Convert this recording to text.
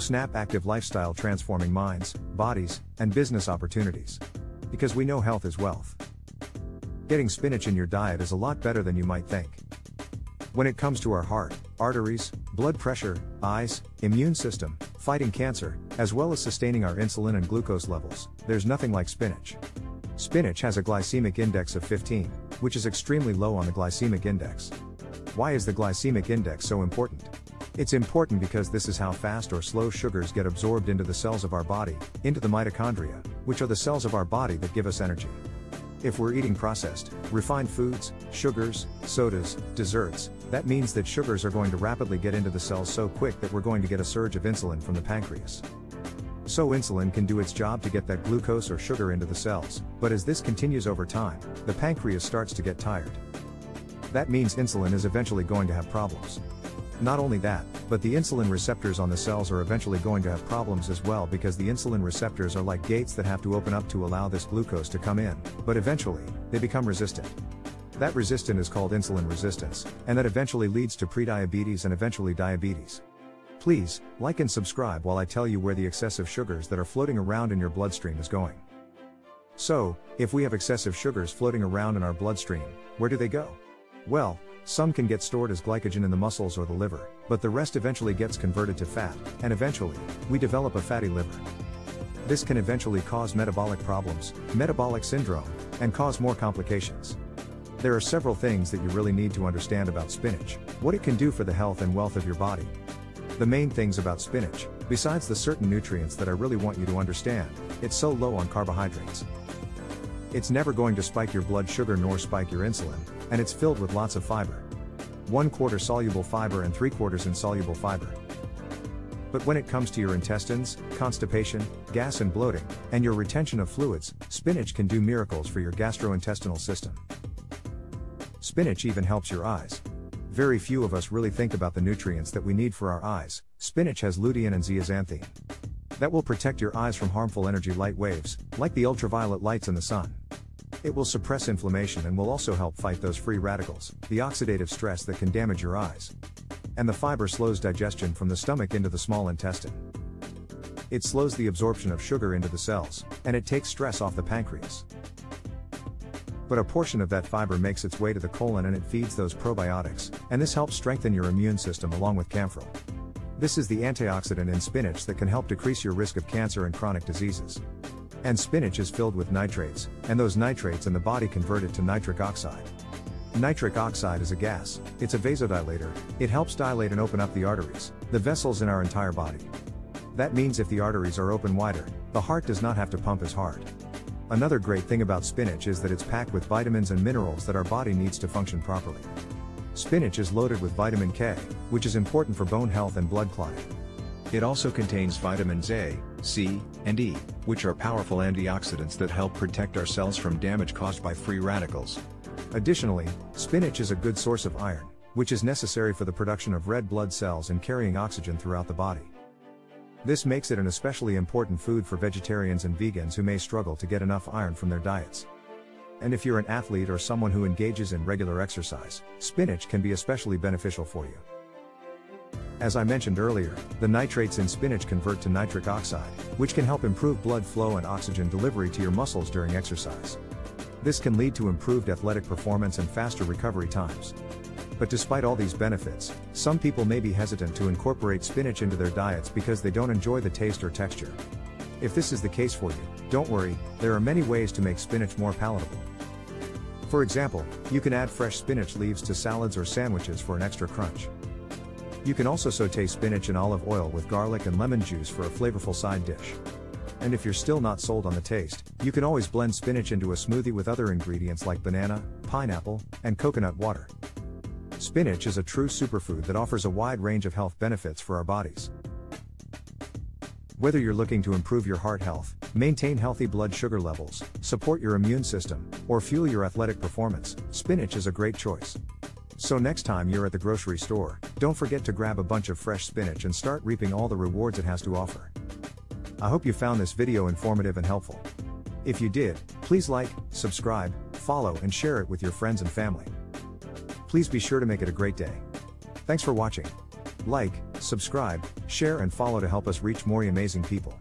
Snap active lifestyle, transforming minds, bodies, and business opportunities. Because we know health is wealth. Getting spinach in your diet is a lot better than you might think. When it comes to our heart, arteries, blood pressure, eyes, immune system, fighting cancer, as well as sustaining our insulin and glucose levels, there's nothing like spinach. Spinach has a glycemic index of 15, which is extremely low on the glycemic index. Why is the glycemic index so important? It's important because this is how fast or slow sugars get absorbed into the cells of our body, into the mitochondria, which are the cells of our body that give us energy. If we're eating processed, refined foods, sugars, sodas, desserts, that means that sugars are going to rapidly get into the cells so quick that we're going to get a surge of insulin from the pancreas. So insulin can do its job to get that glucose or sugar into the cells, but as this continues over time, the pancreas starts to get tired. That means insulin is eventually going to have problems. Not only that, but the insulin receptors on the cells are eventually going to have problems as well, because the insulin receptors are like gates that have to open up to allow this glucose to come in, but eventually, they become resistant. That resistance is called insulin resistance, and that eventually leads to prediabetes and eventually diabetes. Please, like and subscribe while I tell you where the excessive sugars that are floating around in your bloodstream is going. So, if we have excessive sugars floating around in our bloodstream, where do they go? Well, some can get stored as glycogen in the muscles or the liver, but the rest eventually gets converted to fat, and eventually, we develop a fatty liver. This can eventually cause metabolic problems, metabolic syndrome, and cause more complications. There are several things that you really need to understand about spinach, what it can do for the health and wealth of your body. The main things about spinach, besides the certain nutrients that I really want you to understand, it's so low on carbohydrates. It's never going to spike your blood sugar nor spike your insulin, and it's filled with lots of fiber. 1/4 soluble fiber and 3/4 insoluble fiber. But when it comes to your intestines, constipation, gas and bloating, and your retention of fluids, spinach can do miracles for your gastrointestinal system. Spinach even helps your eyes. Very few of us really think about the nutrients that we need for our eyes. Spinach has lutein and zeaxanthin. That will protect your eyes from harmful energy light waves, like the ultraviolet lights in the sun. It will suppress inflammation and will also help fight those free radicals, the oxidative stress that can damage your eyes. And the fiber slows digestion from the stomach into the small intestine. It slows the absorption of sugar into the cells, and it takes stress off the pancreas. But a portion of that fiber makes its way to the colon and it feeds those probiotics, and this helps strengthen your immune system along with kaempferol. This is the antioxidant in spinach that can help decrease your risk of cancer and chronic diseases. And spinach is filled with nitrates, and those nitrates in the body convert it to nitric oxide. Nitric oxide is a gas, it's a vasodilator, it helps dilate and open up the arteries, the vessels in our entire body. That means if the arteries are open wider, the heart does not have to pump as hard. Another great thing about spinach is that it's packed with vitamins and minerals that our body needs to function properly. Spinach is loaded with vitamin K, which is important for bone health and blood clotting. It also contains vitamins A, C, and E, which are powerful antioxidants that help protect our cells from damage caused by free radicals. Additionally, spinach is a good source of iron, which is necessary for the production of red blood cells and carrying oxygen throughout the body. This makes it an especially important food for vegetarians and vegans who may struggle to get enough iron from their diets. And if you're an athlete or someone who engages in regular exercise, spinach can be especially beneficial for you. As I mentioned earlier, the nitrates in spinach convert to nitric oxide, which can help improve blood flow and oxygen delivery to your muscles during exercise. This can lead to improved athletic performance and faster recovery times. But despite all these benefits, some people may be hesitant to incorporate spinach into their diets because they don't enjoy the taste or texture. If this is the case for you, don't worry, there are many ways to make spinach more palatable. For example, you can add fresh spinach leaves to salads or sandwiches for an extra crunch. You can also sauté spinach in olive oil with garlic and lemon juice for a flavorful side dish. And if you're still not sold on the taste, you can always blend spinach into a smoothie with other ingredients like banana, pineapple, and coconut water. Spinach is a true superfood that offers a wide range of health benefits for our bodies. Whether you're looking to improve your heart health, maintain healthy blood sugar levels, support your immune system, or fuel your athletic performance, spinach is a great choice. So next time you're at the grocery store, don't forget to grab a bunch of fresh spinach and start reaping all the rewards it has to offer. I hope you found this video informative and helpful. If you did, please like, subscribe, follow and share it with your friends and family. Please be sure to make it a great day. Thanks for watching. Like, Subscribe, share and follow to help us reach more amazing people.